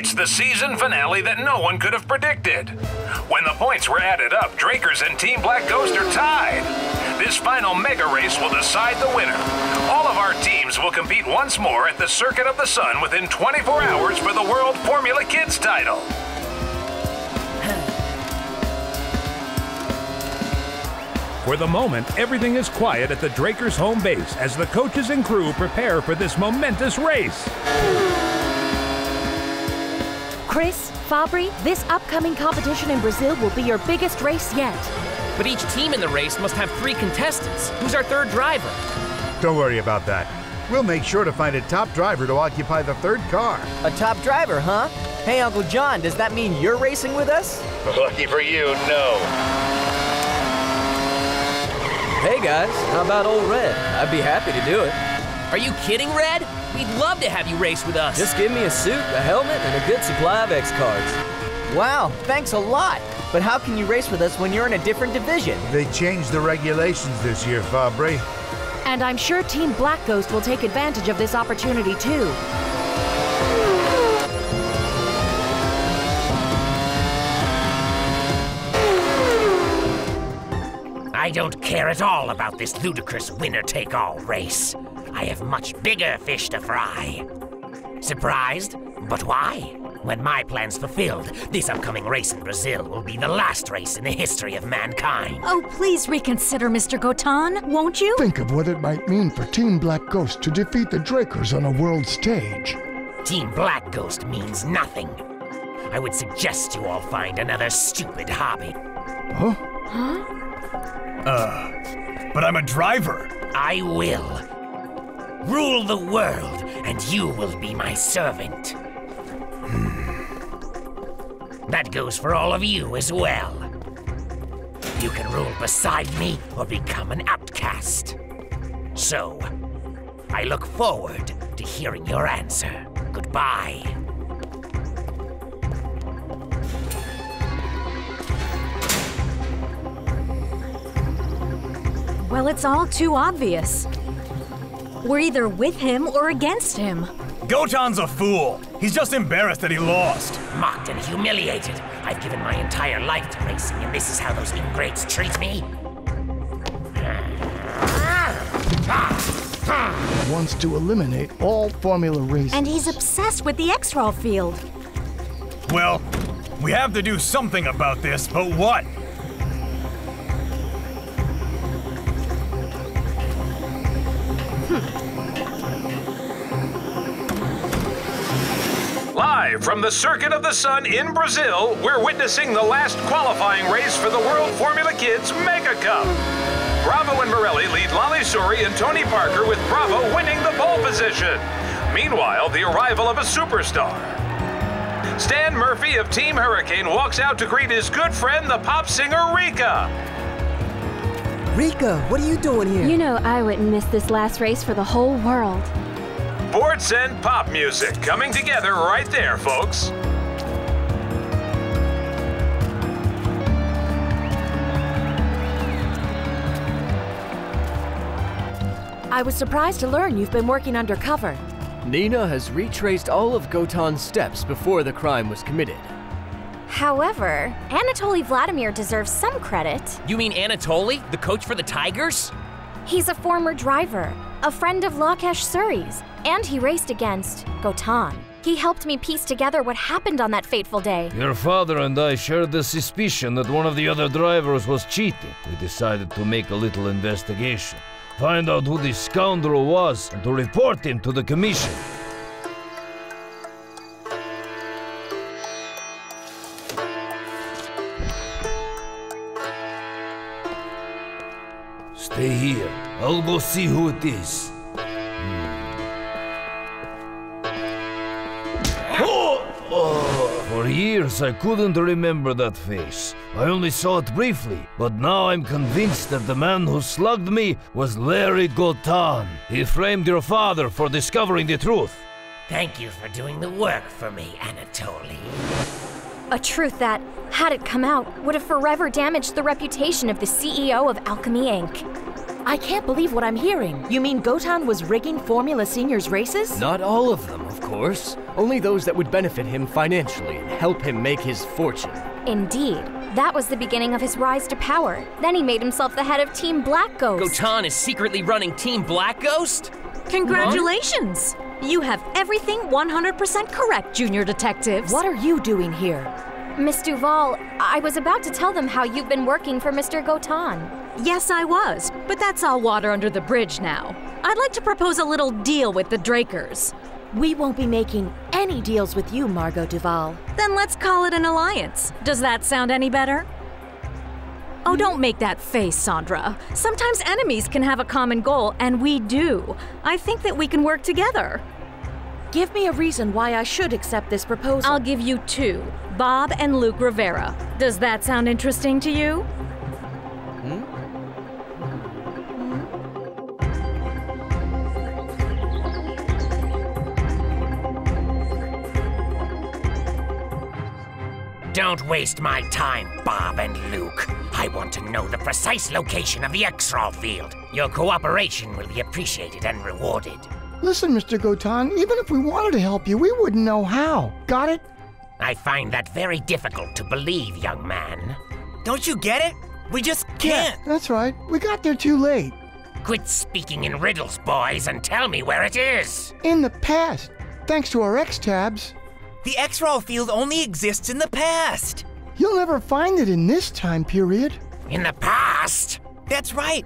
It's the season finale that no one could have predicted. When the points were added up, Drakers and Team Black Ghost are tied. This final mega race will decide the winner. All of our teams will compete once more at the Circuit of the Sun within 24 hours for the World Formula Kids title. For the moment, everything is quiet at the Drakers' home base as the coaches and crew prepare for this momentous race. Chris, Fabri, this upcoming competition in Brazil will be your biggest race yet. But each team in the race must have 3 contestants. Who's our 3rd driver? Don't worry about that. We'll make sure to find a top driver to occupy the 3rd car. A top driver, huh? Hey, Uncle John, does that mean you're racing with us? Lucky for you, no. Hey guys, how about old Red? I'd be happy to do it. Are you kidding, Red? We'd love to have you race with us. Just give me a suit, a helmet, and a good supply of X cards. Wow, thanks a lot. But how can you race with us when you're in a different division? They changed the regulations this year, Fabri. And I'm sure Team Black Ghost will take advantage of this opportunity too. I don't care at all about this ludicrous winner-take-all race. I have much bigger fish to fry. Surprised? But why? When my plan's fulfilled, this upcoming race in Brazil will be the last race in the history of mankind. Oh, please reconsider, Mr. Gotan, won't you? Think of what it might mean for Team Black Ghost to defeat the Drakers on a world stage. Team Black Ghost means nothing. I would suggest you all find another stupid hobby. Huh? Huh? But I'm a driver. I will rule the world, and you will be my servant. That goes for all of you as well. You can rule beside me or become an outcast. So, I look forward to hearing your answer. Goodbye. Well, it's all too obvious. We're either with him or against him. Gotan's a fool. He's just embarrassed that he lost. Mocked and humiliated. I've given my entire life to racing, and this is how those ingrates treat me? He wants to eliminate all formula races. And he's obsessed with the XRall field. Well, we have to do something about this, but what? Live from the Circuit of the Sun in Brazil, we're witnessing the last qualifying race for the World Formula Kids Mega Cup. Bravo and Morelli lead Lali Suri and Tony Parker, with Bravo winning the pole position. Meanwhile, the arrival of a superstar. Stan Murphy of Team Hurricane walks out to greet his good friend, the pop singer Rika. Rika, what are you doing here? You know I wouldn't miss this last race for the whole world. Sports and pop music coming together right there, folks. I was surprised to learn you've been working undercover. Nina has retraced all of Gotan's steps before the crime was committed. However, Anatoly Vladimir deserves some credit. You mean Anatoly, the coach for the Tigers? He's a former driver, a friend of Lakesh Suri's, and he raced against Gotan. He helped me piece together what happened on that fateful day. Your father and I shared the suspicion that one of the other drivers was cheating. We decided to make a little investigation, find out who this scoundrel was, and to report him to the commission. Stay here. I'll go see who it is. For years, I couldn't remember that face. I only saw it briefly, but now I'm convinced that the man who slugged me was Larry Gotan. He framed your father for discovering the truth. Thank you for doing the work for me, Anatoly. A truth that, had it come out, would have forever damaged the reputation of the CEO of Alchemy Inc. I can't believe what I'm hearing. You mean Gotan was rigging Formula Senior's races? Not all of them, of course. Only those that would benefit him financially and help him make his fortune. Indeed. That was the beginning of his rise to power. Then he made himself the head of Team Black Ghost. Gotan is secretly running Team Black Ghost? Congratulations! Huh? You have everything 100% correct, Junior Detectives. What are you doing here? Miss Duval, I was about to tell them how you've been working for Mr. Gotan. Yes, I was, but that's all water under the bridge now. I'd like to propose a little deal with the Drakers. We won't be making any deals with you, Margot Duval. Then let's call it an alliance. Does that sound any better? Oh, don't make that face, Sandra. Sometimes enemies can have a common goal, and we do. I think that we can work together. Give me a reason why I should accept this proposal. I'll give you two, Bob and Luke Rivera. Does that sound interesting to you? Don't waste my time, Bob and Luke. I want to know the precise location of the XRall field. Your cooperation will be appreciated and rewarded. Listen, Mr. Gotan, even if we wanted to help you, we wouldn't know how. Got it? I find that very difficult to believe, young man. Don't you get it? We just can't. Yeah, that's right. We got there too late. Quit speaking in riddles, boys, and tell me where it is. In the past, thanks to our X-Tabs. The XRall field only exists in the past. You'll never find it in this time period. In the past? That's right.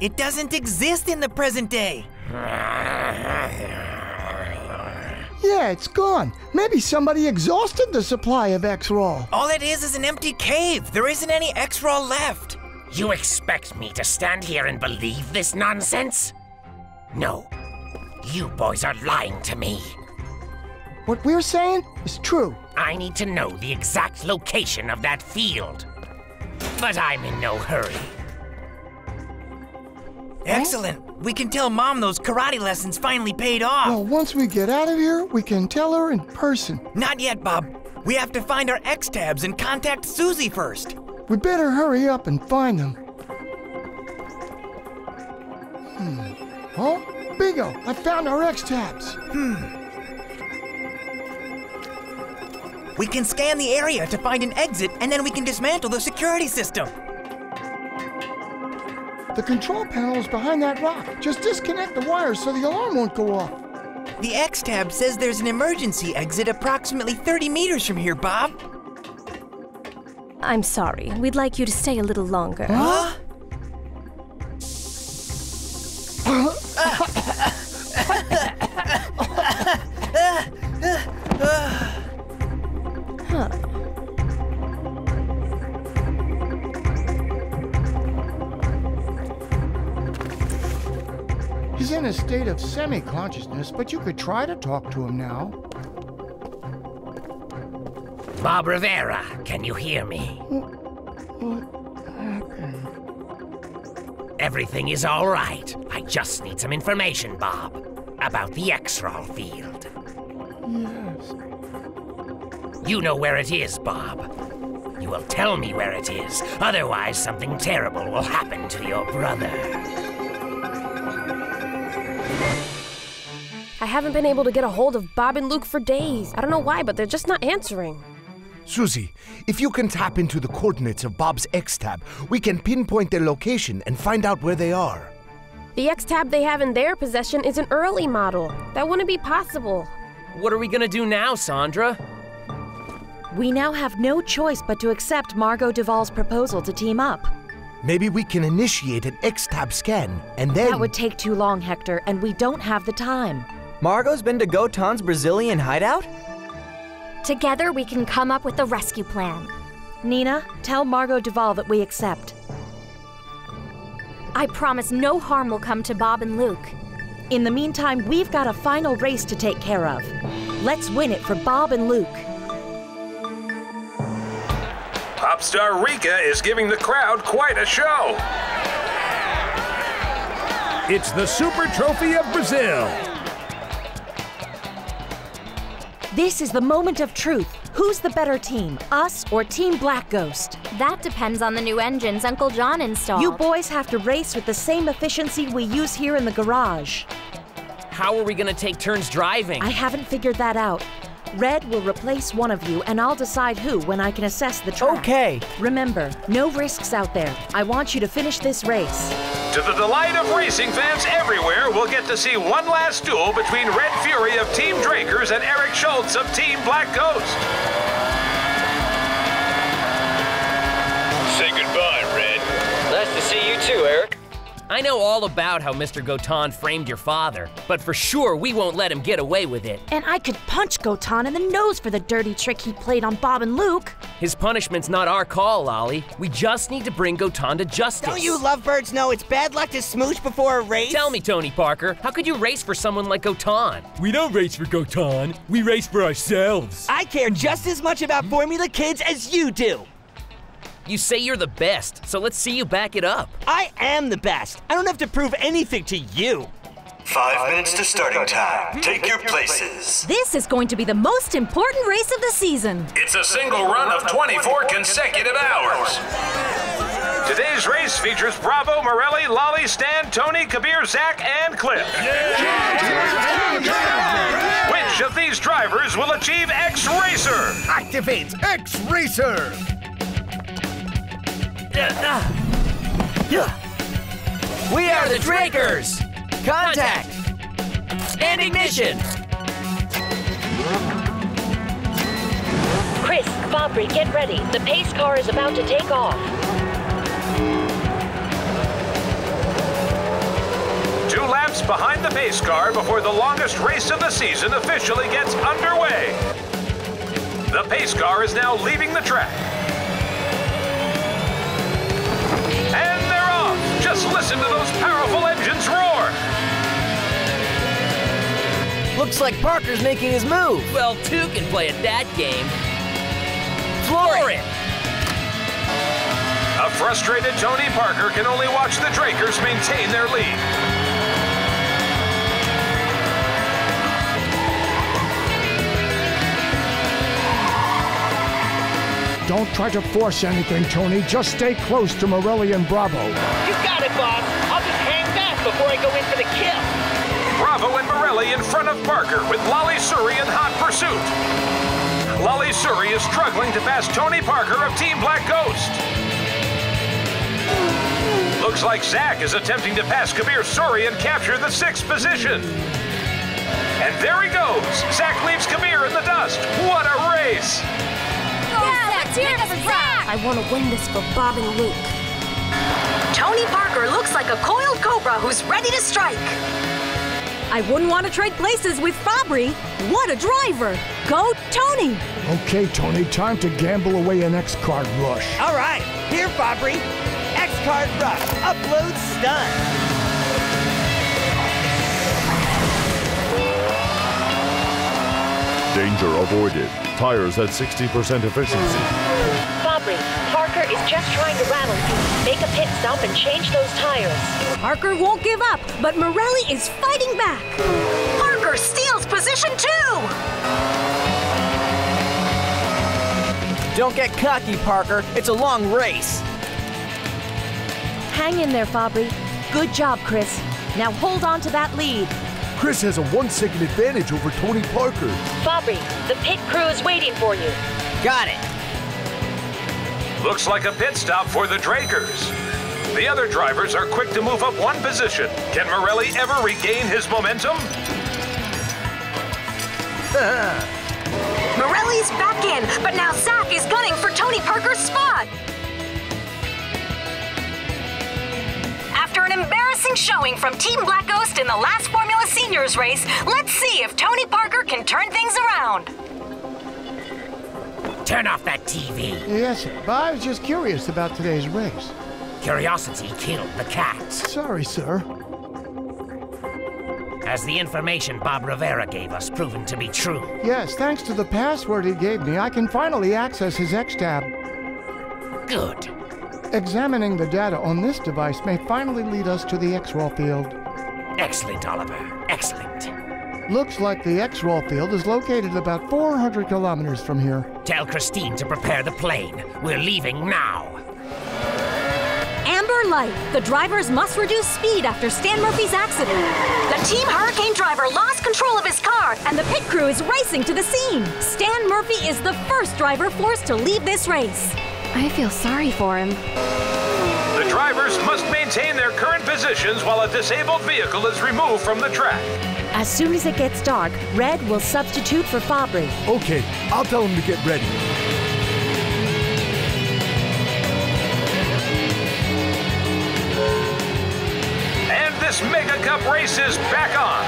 It doesn't exist in the present day. Yeah, it's gone. Maybe somebody exhausted the supply of XRall. All it is an empty cave. There isn't any XRall left. You expect me to stand here and believe this nonsense? No. You boys are lying to me. What we're saying is true. I need to know the exact location of that field. But I'm in no hurry. Excellent. We can tell Mom those karate lessons finally paid off. Well, once we get out of here, we can tell her in person. Not yet, Bob. We have to find our X-Tabs and contact Susie first. We better hurry up and find them. Oh, bingo! I found our X-Tabs. We can scan the area to find an exit, and then we can dismantle the security system. The control panel is behind that rock. Just disconnect the wires so the alarm won't go off. The X-Tab says there's an emergency exit approximately 30 meters from here, Bob. I'm sorry. We'd like you to stay a little longer. Huh? He's in a state of semi-consciousness, but you could try to talk to him now. Bob Rivera, can you hear me? What happened? Everything is all right. I just need some information, Bob, about the XRall field. Yes. You know where it is, Bob. You will tell me where it is. Otherwise, something terrible will happen to your brother. I haven't been able to get a hold of Bob and Luke for days. I don't know why, but they're just not answering. Susie, if you can tap into the coordinates of Bob's X-Tab, we can pinpoint their location and find out where they are. The X-Tab they have in their possession is an early model. That wouldn't be possible. What are we gonna do now, Sandra? We now have no choice but to accept Margot Duval's proposal to team up. Maybe we can initiate an X-Tab scan, and then... That would take too long, Hector, and we don't have the time. Margot's been to Gotan's Brazilian hideout? Together we can come up with a rescue plan. Nina, tell Margot Duval that we accept. I promise no harm will come to Bob and Luke. In the meantime, we've got a final race to take care of. Let's win it for Bob and Luke. Pop star Rika is giving the crowd quite a show. It's the Super Trophy of Brazil. This is the moment of truth. Who's the better team, us or Team Black Ghost? That depends on the new engines Uncle John installed. You boys have to race with the same efficiency we use here in the garage. How are we gonna take turns driving? I haven't figured that out. Red will replace one of you, and I'll decide who when I can assess the track. Okay. Remember, no risks out there. I want you to finish this race. To the delight of racing fans everywhere, we'll get to see one last duel between Red Fury of Team Drakers and Eric Schultz of Team Black Ghost. Say goodbye, Red. Nice to see you too, Eric. I know all about how Mr. Gotan framed your father, but for sure we won't let him get away with it. And I could punch Gotan in the nose for the dirty trick he played on Bob and Luke. His punishment's not our call, Lali. We just need to bring Gotan to justice. Don't you lovebirds know it's bad luck to smooch before a race? Tell me, Tony Parker, how could you race for someone like Gotan? We don't race for Gotan. We race for ourselves. I care just as much about Formula Kids as you do. You say you're the best, so let's see you back it up. I am the best. I don't have to prove anything to you. 5 minutes to starting time. Take your places. This is going to be the most important race of the season. It's a single run of 24 consecutive hours. Today's race features Bravo, Morelli, Lali, Stan, Tony, Kabir, Zach, and Cliff. Yeah. Which of these drivers will achieve X-Racer? Activate X-Racer! We are the Drakers! Contact! And ignition! Chris, Fabri, get ready. The pace car is about to take off. Two laps behind the pace car before the longest race of the season officially gets underway. The pace car is now leaving the track. And they're off! Just listen to those powerful engines roar! Looks like Parker's making his move. Well, two can play at that game. Floor it! A frustrated Tony Parker can only watch the Drakers maintain their lead. Don't try to force anything, Tony. Just stay close to Morelli and Bravo. You got it, Bob. I'll just hang back before I go in for the kill. Bravo and Morelli in front of Parker with Lali Suri in hot pursuit. Lali Suri is struggling to pass Tony Parker of Team Black Ghost. Looks like Zach is attempting to pass Kabir Suri and capture the sixth position. And there he goes. Zach leaves Kabir in the dust. What a race! I want to win this for Bob and Luke. Tony Parker looks like a coiled cobra who's ready to strike. I wouldn't want to trade places with Fabri. What a driver. Go, Tony. Okay, Tony, time to gamble away an X-Card Rush. All right, here, Fabri. X-Card Rush, upload stun. Danger avoided. Tires at 60% efficiency. Fabri, Parker is just trying to rattle you. Make a pit stop and change those tires. Parker won't give up, but Morelli is fighting back. Parker steals position two! Don't get cocky, Parker. It's a long race. Hang in there, Fabri. Good job, Chris. Now hold on to that lead. Chris has a one-second advantage over Tony Parker. Fabri, the pit crew is waiting for you. Got it. Looks like a pit stop for the Drakers. The other drivers are quick to move up one position. Can Morelli ever regain his momentum? Morelli's back in, but now Zach is gunning for Tony Parker's spot. After an embarrassing showing from Team Black Ghost in the last Formula Seniors race, let's see if Tony Parker can turn things around. Turn off that TV. Yes, sir. But I was just curious about today's race. Curiosity killed the cat. Sorry, sir. Has the information Bob Rivera gave us proven to be true? Yes, thanks to the password he gave me, I can finally access his X-Tab. Good. Examining the data on this device may finally lead us to the XRall field. Excellent, Oliver. Excellent. Looks like the XRall field is located about 400 kilometers from here. Tell Christine to prepare the plane. We're leaving now. Amber light. The drivers must reduce speed after Stan Murphy's accident. The Team Hurricane driver lost control of his car, and the pit crew is racing to the scene. Stan Murphy is the first driver forced to leave this race. I feel sorry for him. The drivers must maintain their current positions while a disabled vehicle is removed from the track. As soon as it gets dark, Red will substitute for Fabri. Okay, I'll tell him to get ready. And this Mega Cup race is back on.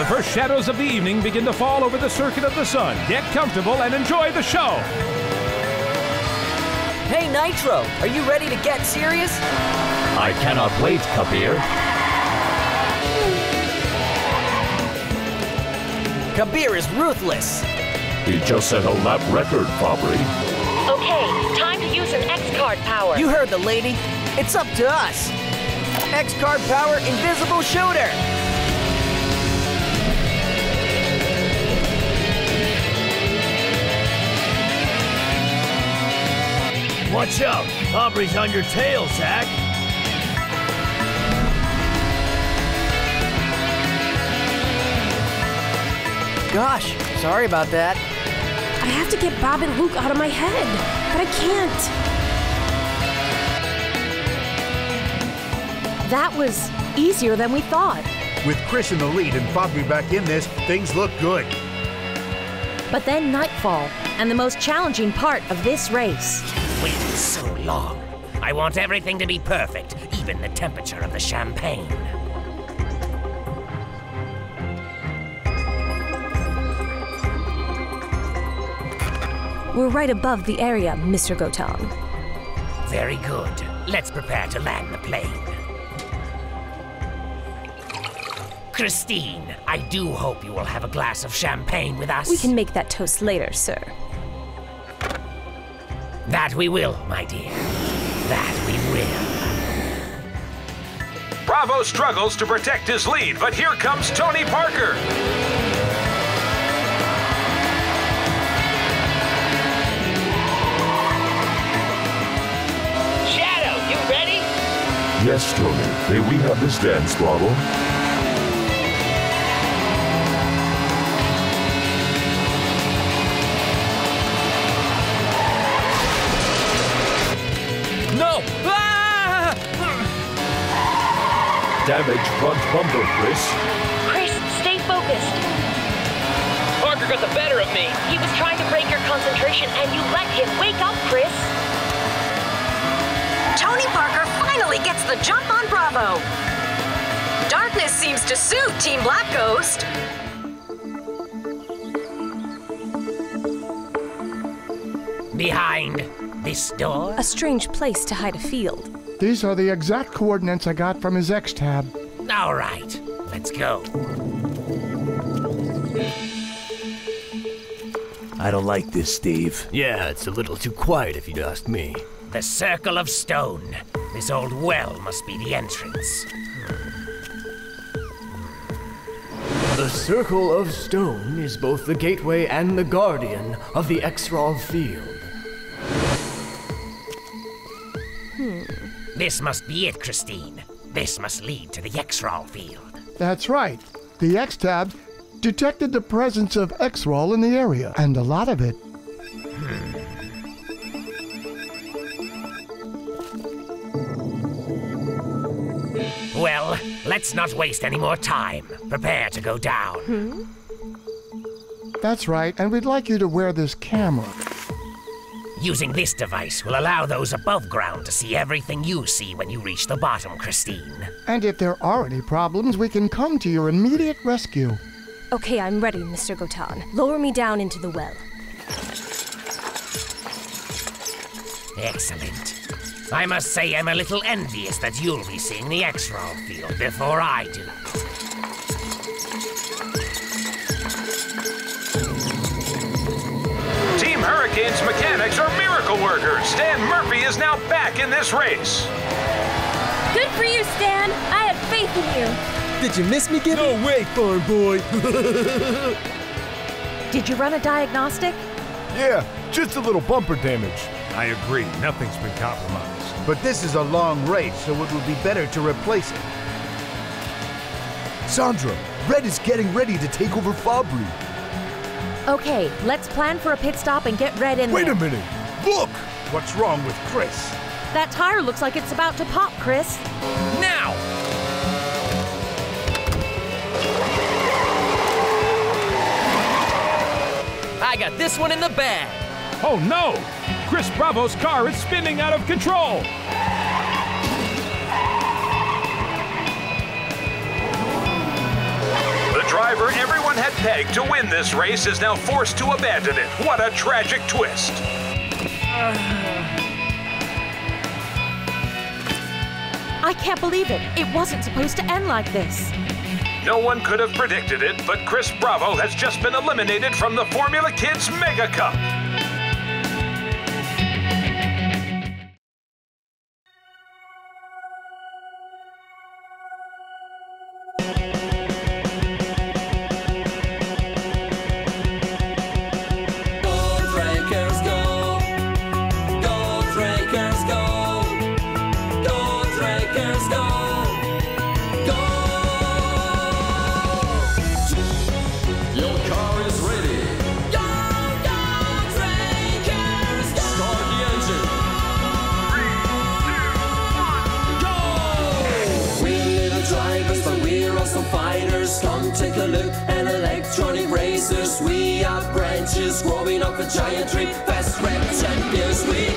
The first shadows of the evening begin to fall over the Circuit of the Sun. Get comfortable and enjoy the show. Hey, Nitro, are you ready to get serious? I cannot wait, Kabir. Kabir is ruthless. He just set a lap record, Fabri. Okay, time to use an X card power. You heard the lady. It's up to us. X card power, invisible shooter. Watch out! Aubrey's on your tail, Zach! Gosh, sorry about that. I have to get Bob and Luke out of my head, but I can't. That was easier than we thought. With Chris in the lead and Fabri back in this, things look good. But then nightfall, and the most challenging part of this race. Waited so long. I want everything to be perfect, even the temperature of the champagne. We're right above the area, Mr. Gotan. Very good. Let's prepare to land the plane. Christine, I do hope you will have a glass of champagne with us. We can make that toast later, sir. That we will, my dear. That we will. Bravo struggles to protect his lead, but here comes Tony Parker. Shadow, you ready? Yes, Tony. May we have this dance, Bravo? Damage front bumper, Chris. Chris, stay focused. Parker got the better of me. He was trying to break your concentration, and you let him. Wake up, Chris. Tony Parker finally gets the jump on Bravo. Darkness seems to suit Team Black Ghost. Behind this door? A strange place to hide a field. These are the exact coordinates I got from his X-Tab. All right, let's go. I don't like this, Steve. Yeah, it's a little too quiet if you'd ask me. The Circle of Stone. This old well must be the entrance. The Circle of Stone is both the gateway and the guardian of the XRall field. This must be it, Christine. This must lead to the XRall field. That's right. The X-Tabs detected the presence of XRall in the area, and a lot of it. Well, let's not waste any more time. Prepare to go down. That's right, and we'd like you to wear this camera. Using this device will allow those above ground to see everything you see when you reach the bottom, Christine. And if there are any problems, we can come to your immediate rescue. Okay, I'm ready, Mr. Gotan. Lower me down into the well. Excellent. I must say I'm a little envious that you'll be seeing the XRall field before I do. Hurricane's mechanics are miracles. miracle worker, Stan Murphy, is now back in this race. Good for you, Stan. I had faith in you. Did you miss me, Gibby? No way, farm boy. Did you run a diagnostic? Yeah, just a little bumper damage. I agree, nothing's been compromised. But this is a long race, so it would be better to replace it. Sandra, Red is getting ready to take over Fabri. Okay, let's plan for a pit stop and get Red in there. Wait a minute! Look! What's wrong with Chris? That tire looks like it's about to pop, Chris. Now! I got this one in the bag. Oh no! Chris Bravo's car is spinning out of control! The driver everyone had pegged to win this race is now forced to abandon it. What a tragic twist. I can't believe it. It wasn't supposed to end like this. No one could have predicted it, but Chris Bravo has just been eliminated from the Formula Kids Mega Cup. Branches growing up a giant tree, fast red champions we